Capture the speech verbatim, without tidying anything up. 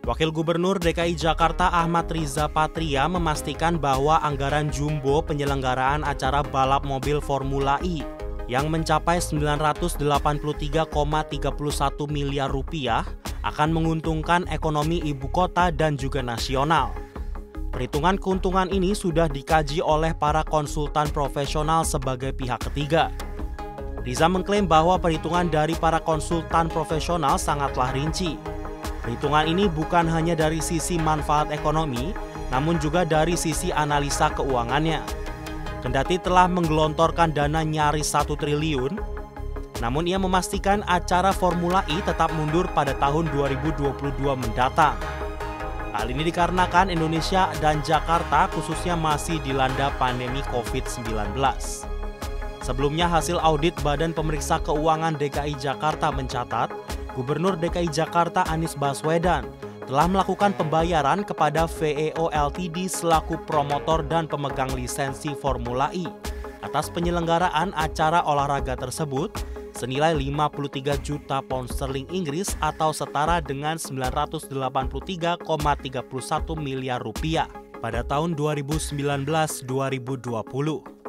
Wakil Gubernur D K I Jakarta Ahmad Riza Patria memastikan bahwa anggaran jumbo penyelenggaraan acara balap mobil Formula E yang mencapai sembilan ratus delapan puluh tiga koma tiga satu miliar rupiah akan menguntungkan ekonomi ibu kota dan juga nasional. Perhitungan keuntungan ini sudah dikaji oleh para konsultan profesional sebagai pihak ketiga. Riza mengklaim bahwa perhitungan dari para konsultan profesional sangatlah rinci. Perhitungan ini bukan hanya dari sisi manfaat ekonomi, namun juga dari sisi analisa keuangannya. Kendati telah menggelontorkan dana nyaris satu triliun, namun ia memastikan acara Formula E tetap mundur pada tahun dua ribu dua puluh dua mendatang. Hal ini dikarenakan Indonesia dan Jakarta khususnya masih dilanda pandemi COVID sembilan belas. Sebelumnya hasil audit Badan Pemeriksa Keuangan D K I Jakarta mencatat, Gubernur D K I Jakarta Anies Baswedan telah melakukan pembayaran kepada V E O L T D selaku promotor dan pemegang lisensi Formula E atas penyelenggaraan acara olahraga tersebut senilai lima puluh tiga juta pound sterling Inggris atau setara dengan sembilan ratus delapan puluh tiga koma tiga satu miliar rupiah pada tahun dua ribu sembilan belas dua ribu dua puluh.